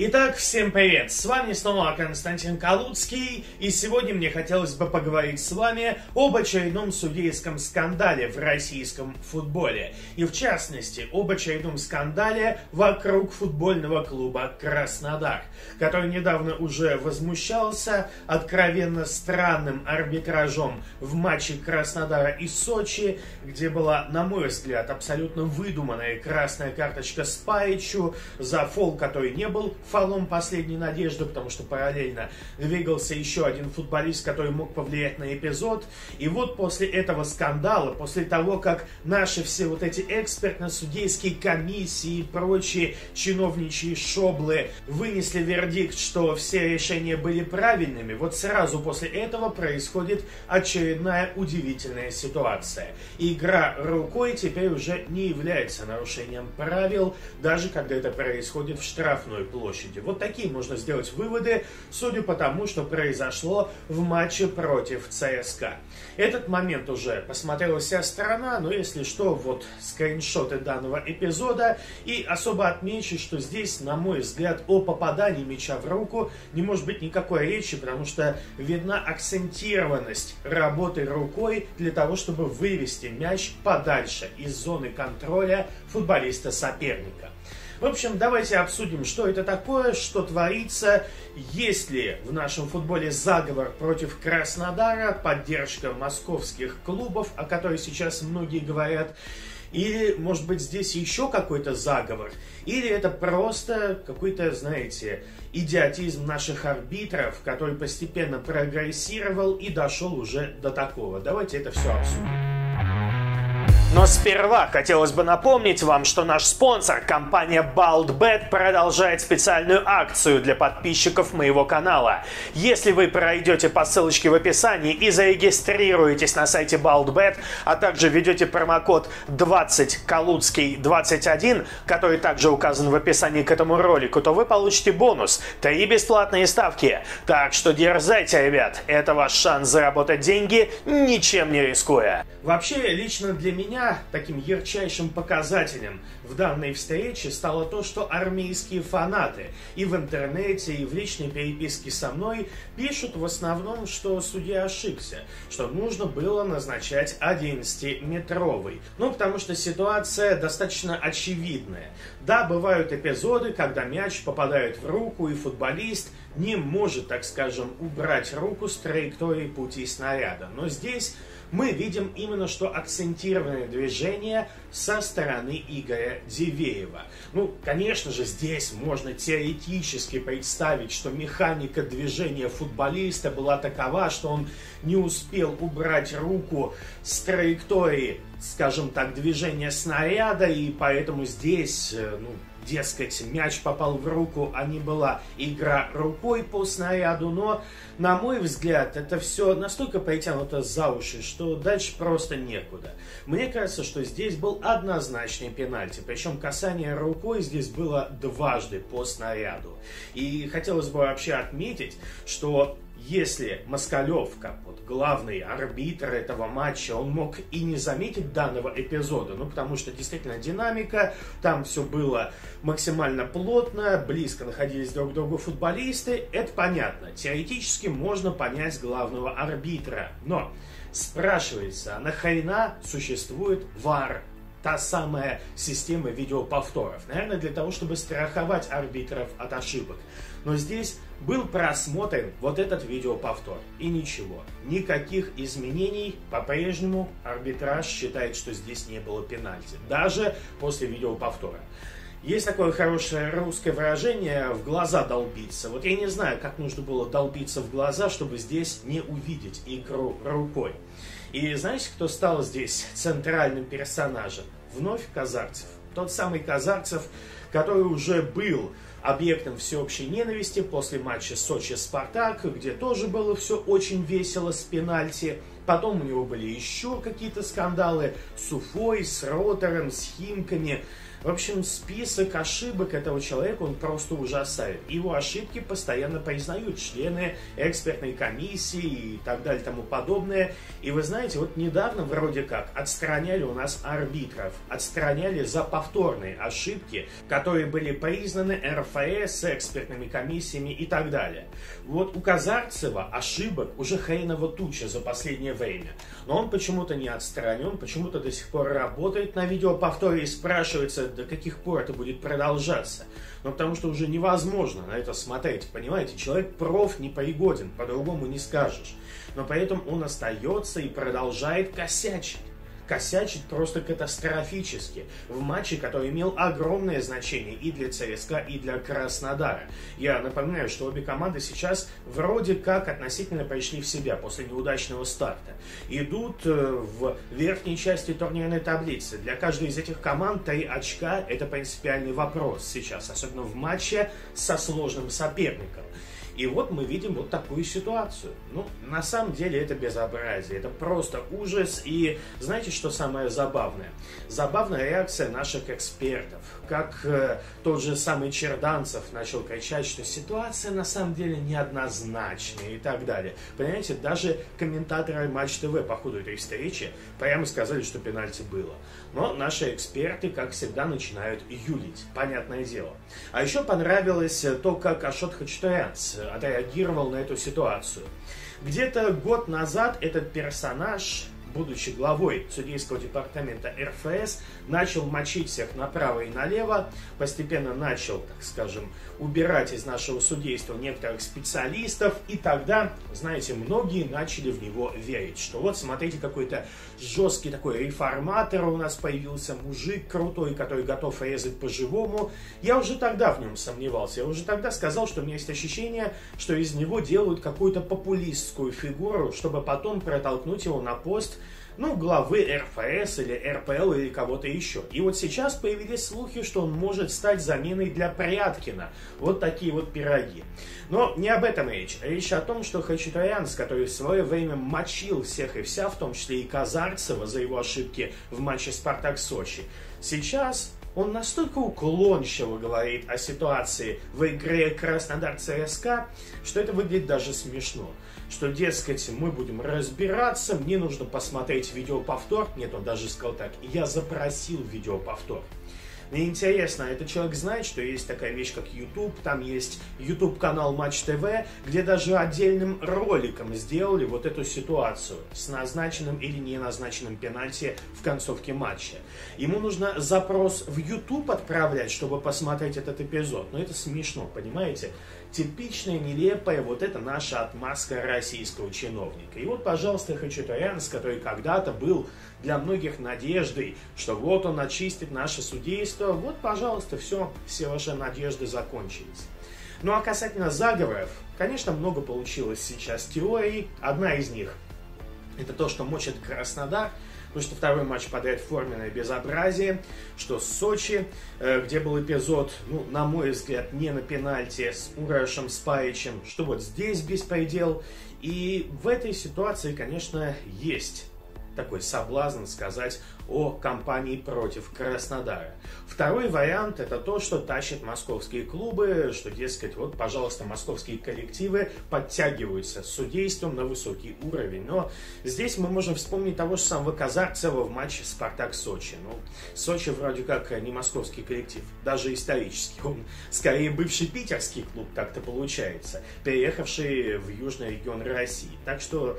Итак, всем привет! С вами снова Константин Калуцкий, и сегодня мне хотелось бы поговорить с вами об очередном судейском скандале в российском футболе. И в частности, об очередном скандале вокруг футбольного клуба «Краснодар», который недавно уже возмущался откровенно странным арбитражом в матче Краснодара и Сочи, где была, на мой взгляд, абсолютно выдуманная красная карточка Спаричу за фол, который не был фолом последней надежды, потому что параллельно двигался еще один футболист, который мог повлиять на эпизод. И вот после этого скандала, после того, как наши все вот эти экспертно-судейские комиссии и прочие чиновничьи шоблы вынесли вердикт, что все решения были правильными, вот сразу после этого происходит очередная удивительная ситуация. Игра рукой теперь уже не является нарушением правил, даже когда это происходит в штрафной площади. Вот такие можно сделать выводы, судя по тому, что произошло в матче против ЦСКА. Этот момент уже посмотрела вся страна, но если что, вот скриншоты данного эпизода. И особо отмечу, что здесь, на мой взгляд, о попадании мяча в руку не может быть никакой речи, потому что видна акцентированность работы рукой для того, чтобы вывести мяч подальше из зоны контроля футболиста соперника. В общем, давайте обсудим, что это такое, что творится, есть ли в нашем футболе заговор против Краснодара, поддержка московских клубов, о которой сейчас многие говорят, или, может быть, здесь еще какой-то заговор, или это просто какой-то, знаете, идиотизм наших арбитров, который постепенно прогрессировал и дошел уже до такого. Давайте это все обсудим. Но сперва хотелось бы напомнить вам, что наш спонсор, компания Балтбет, продолжает специальную акцию для подписчиков моего канала. Если вы пройдете по ссылочке в описании и зарегистрируетесь на сайте Балтбет, а также введете промокод 20Калуцкий21, который также указан в описании к этому ролику, то вы получите бонус, 3 бесплатные ставки. Так что дерзайте, ребят, это ваш шанс заработать деньги, ничем не рискуя. Вообще, лично для меня таким ярчайшим показателем в данной встрече стало то, что армейские фанаты и в интернете, и в личной переписке со мной пишут в основном, что судья ошибся, что нужно было назначать 11-метровый. Ну, потому что ситуация достаточно очевидная. Да, бывают эпизоды, когда мяч попадает в руку, и футболист не может, так скажем, убрать руку с траектории пути снаряда. Но здесь мы видим именно что акцентированное движение со стороны Игоря Дивеева. Ну, конечно же, здесь можно теоретически представить, что механика движения футболиста была такова, что он не успел убрать руку с траектории, скажем так, движения снаряда, и поэтому здесь, ну, дескать, мяч попал в руку, а не была игра рукой по снаряду. Но, на мой взгляд, это все настолько притянуто за уши, что дальше просто некуда. Мне кажется, что здесь был однозначный пенальти. Причем касание рукой здесь было дважды по снаряду. И хотелось бы вообще отметить, что если Москалевка, вот главный арбитр этого матча, он мог и не заметить данного эпизода, ну потому что действительно динамика, там все было максимально плотно, близко находились друг к другу футболисты, это понятно, теоретически можно понять главного арбитра, но спрашивается, а нахрена существует ВАР? Та самая система видеоповторов. Наверное, для того, чтобы страховать арбитров от ошибок. Но здесь был просмотрен вот этот видеоповтор. И ничего. Никаких изменений. По-прежнему арбитраж считает, что здесь не было пенальти. Даже после видеоповтора. Есть такое хорошее русское выражение «в глаза долбиться». Вот я не знаю, как нужно было долбиться в глаза, чтобы здесь не увидеть игру рукой. И знаете, кто стал здесь центральным персонажем? Вновь Казарцев. Тот самый Казарцев, который уже был объектом всеобщей ненависти после матча Сочи-Спартак, где тоже было все очень весело с пенальти. Потом у него были еще какие-то скандалы с Уфой, с Ротором, с Химками. В общем, список ошибок этого человека, он просто ужасает. Его ошибки постоянно признают члены экспертной комиссии и так далее, тому подобное. И вы знаете, вот недавно вроде как отстраняли у нас арбитров, отстраняли за повторные ошибки, которые были признаны РФС, экспертными комиссиями и так далее. Вот у Казарцева ошибок уже хреново туча за последнее время. Но он почему-то не отстранен, почему-то до сих пор работает на видеоповторе и спрашивается, до каких пор это будет продолжаться. Но потому что уже невозможно на это смотреть, понимаете? Человек проф непригоден, по-другому не скажешь. Но поэтому он остается и продолжает косячить. Косячит просто катастрофически в матче, который имел огромное значение и для ЦСКА, и для Краснодара. Я напоминаю, что обе команды сейчас вроде как относительно пришли в себя после неудачного старта. Идут в верхней части турнирной таблицы. Для каждой из этих команд 3 очка – это принципиальный вопрос сейчас, особенно в матче со сложным соперником. И вот мы видим вот такую ситуацию. Ну, на самом деле это безобразие, это просто ужас. И знаете, что самое забавное? Забавная реакция наших экспертов. Как тот же самый Черданцев начал кричать, что ситуация на самом деле неоднозначная и так далее. Понимаете, даже комментаторы Матч ТВ по ходу этой встречи прямо сказали, что пенальти было. Но наши эксперты, как всегда, начинают юлить, понятное дело. А еще понравилось то, как Ашот Хачатурянц отреагировал на эту ситуацию. Где-то год назад этот персонаж, будучи главой судейского департамента РФС, начал мочить всех направо и налево, постепенно начал, так скажем, убирать из нашего судейства некоторых специалистов, и тогда, знаете, многие начали в него верить, что вот, смотрите, какой-то жесткий такой реформатор у нас появился, мужик крутой, который готов резать по-живому. Я уже тогда в нем сомневался, я уже тогда сказал, что у меня есть ощущение, что из него делают какую-то популистскую фигуру, чтобы потом протолкнуть его на пост, ну, главы РФС или РПЛ или кого-то еще. И вот сейчас появились слухи, что он может стать заменой для Пряткина. Вот такие вот пироги. Но не об этом речь. Речь о том, что Хачатурянц, который в свое время мочил всех и вся, в том числе и Казарцева за его ошибки в матче «Спартак-Сочи», сейчас он настолько уклончиво говорит о ситуации в игре Краснодар-ЦСКА, что это выглядит даже смешно. Что, дескать, мы будем разбираться, мне нужно посмотреть видеоповтор. Нет, он даже сказал так, я запросил видеоповтор. Мне интересно, этот человек знает, что есть такая вещь, как YouTube, там есть YouTube-канал Матч ТВ, где даже отдельным роликом сделали вот эту ситуацию с назначенным или не назначенным пенальти в концовке матча. Ему нужно запрос в YouTube отправлять, чтобы посмотреть этот эпизод, но это смешно, понимаете? Типичная, нелепая, вот это наша отмазка российского чиновника. И вот, пожалуйста, Хачатурянц, который когда-то был для многих надеждой, что вот он очистит наше судейство, вот, пожалуйста, все ваши надежды закончились. Ну а касательно заговоров, конечно, много получилось сейчас теорий. Одна из них – это то, что мочит Краснодар, потому что второй матч подряд форменное безобразие, что Сочи, где был эпизод, ну, на мой взгляд, не на пенальти с Урошем Спаричем, что вот здесь беспредел. И в этой ситуации, конечно, есть такой соблазн сказать о кампании против Краснодара. Второй вариант – это то, что тащат московские клубы, что, дескать, вот, пожалуйста, московские коллективы подтягиваются с судейством на высокий уровень. Но здесь мы можем вспомнить того же самого Казарцева в матче «Спартак-Сочи». Ну, Сочи вроде как не московский коллектив, даже исторический. Он скорее бывший питерский клуб, как-то получается, переехавший в южный регион России. Так что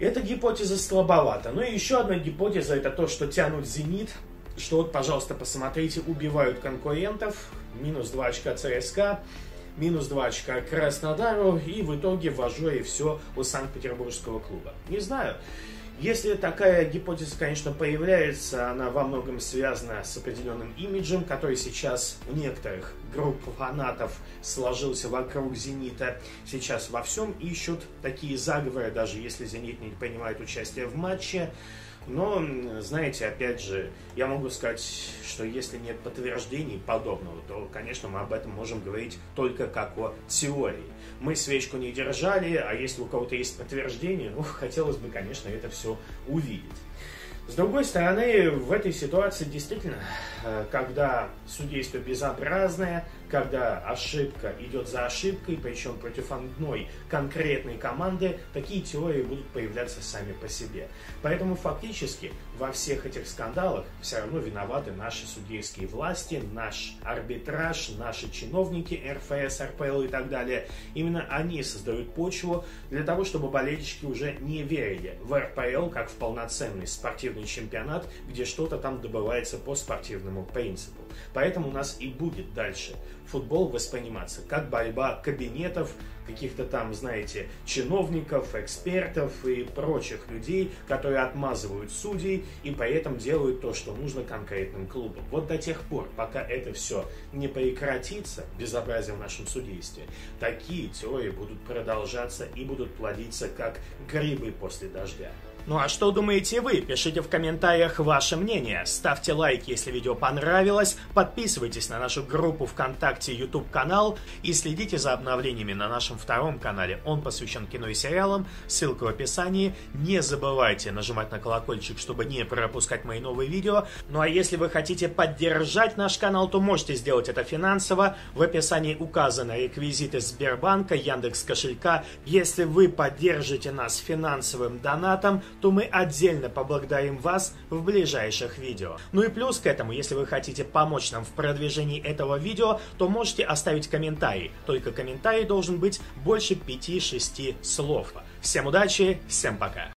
эта гипотеза слабовата. Ну и еще одна гипотеза – это то, что тянут «Зенит», что вот, пожалуйста, посмотрите, убивают конкурентов, минус 2 очка ЦСКА, минус 2 очка Краснодару, и в итоге вожу и все у Санкт-Петербургского клуба. Не знаю. Если такая гипотеза, конечно, появляется, она во многом связана с определенным имиджем, который сейчас у некоторых групп фанатов сложился вокруг «Зенита». Сейчас во всем ищут такие заговоры, даже если «Зенит» не принимает участие в матче. Но, знаете, опять же, я могу сказать, что если нет подтверждений подобного, то, конечно, мы об этом можем говорить только как о теории. Мы свечку не держали, а если у кого-то есть подтверждение, ну, хотелось бы, конечно, это все увидеть. С другой стороны, в этой ситуации действительно, когда судейство безобразное, когда ошибка идет за ошибкой, причем против одной конкретной команды, такие теории будут появляться сами по себе. Поэтому фактически во всех этих скандалах все равно виноваты наши судейские власти, наш арбитраж, наши чиновники РФС, РПЛ и так далее. Именно они создают почву для того, чтобы болельщики уже не верили в РПЛ как в полноценный спортивный чемпионат, где что-то там добывается по спортивному принципу. Поэтому у нас и будет дальше футбол восприниматься как борьба кабинетов, каких-то там, знаете, чиновников, экспертов и прочих людей, которые отмазывают судей и поэтому делают то, что нужно конкретным клубам. Вот до тех пор, пока это все не прекратится, безобразие в нашем судействе, такие теории будут продолжаться и будут плодиться как грибы после дождя. Ну а что думаете вы? Пишите в комментариях ваше мнение, ставьте лайк, если видео понравилось, подписывайтесь на нашу группу ВКонтакте, YouTube-канал и следите за обновлениями на нашем втором канале. Он посвящен кино и сериалам, ссылка в описании. Не забывайте нажимать на колокольчик, чтобы не пропускать мои новые видео. Ну а если вы хотите поддержать наш канал, то можете сделать это финансово. В описании указаны реквизиты Сбербанка, Яндекс Кошелька. Если вы поддержите нас финансовым донатом, то мы отдельно поблагодарим вас в ближайших видео. Ну и плюс к этому, если вы хотите помочь нам в продвижении этого видео, то можете оставить комментарий. Только комментарий должен быть больше 5-6 слов. Всем удачи, всем пока!